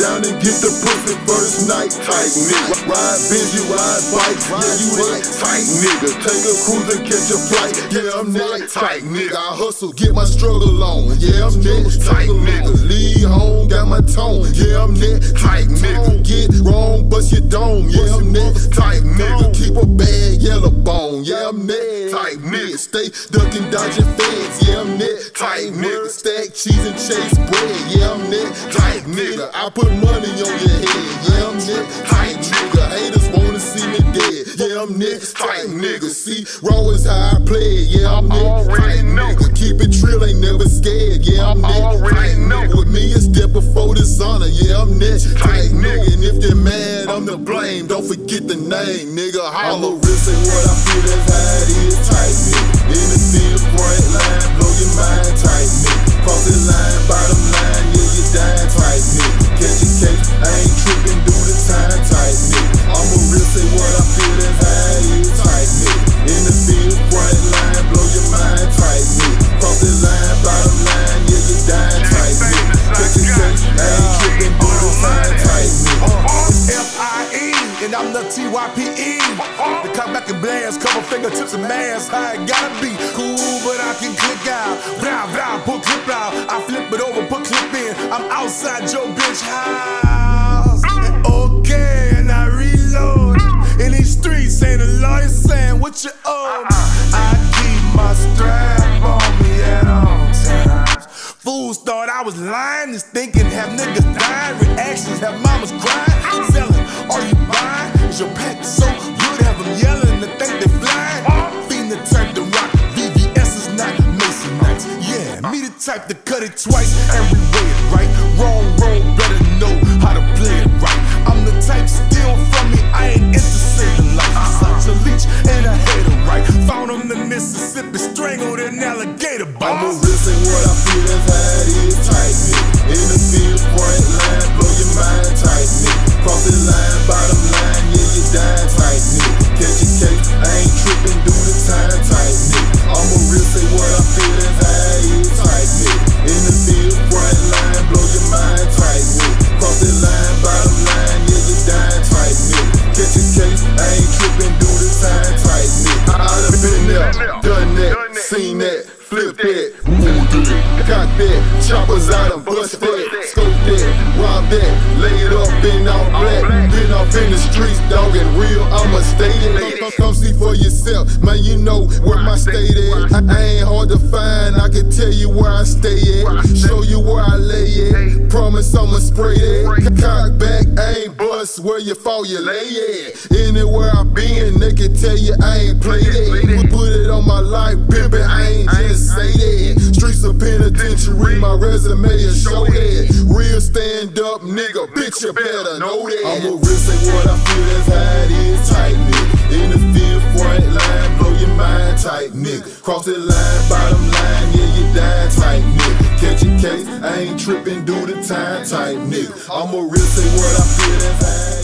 down and get the pussy first night type nigga. Ride busy, ride bike, yeah, you that tight nigga. Take a cruise and catch a flight, yeah, I'm that tight nigga. I hustle, get my struggle on, yeah, I'm that tight nigga. Leave home, got my tone, yeah, I'm that tight nigga. Get wrong, bust your dome, yeah, I'm that tight nigga. Keep a bad yellow bone, yeah, I'm that tight nigga. Stay ducking, dodging feds, yeah, I'm that tight nigga. Stack cheese and chase bread, yeah, I'm that tight nigga. I put money on your head, yeah, I'm that tight nigga. Haters wanna see me dead, yeah, I'm that tight nigga. See, raw is how I play, yeah, I'm that tight nigga. Keep it trill, ain't never scared, yeah, I'm that tight nigga. With me, it's death before dishonor, yeah, I'm that tight nigga. And if you're mad, I'm to blame, don't forget the name, nigga. Holler, this ain't what I feel, that's how it is, tight nigga. In the field, front line, blow your mind, tight nigga. Cross the line, bottom line, yeah, you dying, tight nigga. Catch a case, I ain't trippin', do the time, tight nigga. I'ma real say what I feel, that's how it is, tight nigga. In the field, front line, blow your mind, tight nigga. Cross the line, bottom line, yeah, you dying, tight nigga. Catch a case, I ain't trippin', do the time, tight nigga. F.I.E. and I'm the T.Y.P.E. They come back and blast, cover fingertips and masks. I ain't gotta be cool, but I can click out. Blah, blah, put clip out. I flip it over, put clip in. I'm outside your bitch house. Okay, and I reload. In these streets, ain't a lawyer saying what you owe. I keep my strap on me at all times. Fools thought I was lying, just thinking, have niggas dying. Reactions, have mamas crying. Selling, are you buying? Is your pack so good, have them yelling and think they flying? Fiend the type to rock, VVS is not Mason Nights. Yeah, me the type to cut it twice, every way it right. Wrong road, better know how to play it right. I'm the type steal from me, I ain't into saving life. Such a leech and I hate him right. Found him in Mississippi, strangled an alligator bite. I'm a risk and what I feel is how it is, tight nigga. In the field, point line, blow your mind, tight nigga. Cross the line, bottom line, yeah, you dying, tight nigga. Catch a case, I ain't trippin', do the time, tight nigga. I'm a real say what I feel, that's how it is, tight nigga. In the field, front line, blow your mind, tight nigga. Cross the line, bottom line, yeah, you dying, tight nigga. Catch a case, I ain't trippin', do the time, tight nigga. I done been there, done that, seen that, flipped that, moved it, got that, choppers out and bust that, scoped that, robbed that, laid up, been all black, been off in the streets, dog, and real, I'ma stay there. Come see for yourself, man, you know where my state at. I ain't hard to find, I can tell you where I stay at, show you where I lay at, promise I'ma spray that, cock back, I ain't bust, where you fall, you lay at. Anywhere I been, they can tell you I ain't played it, put it on my life, pimpin', I ain't just say that. Streets of penitentiary, my resume is show that. Real stand up nigga, bitch you better know that. I'm a real say what I feel, that's how it is, tight nigga. In the field, front line, blow your mind, tight nigga. Cross the line, bottom line, yeah you dying, tight nigga. Catch a case, I ain't trippin', do the time, tight nigga. I'm a real say what I feel, that's how it is.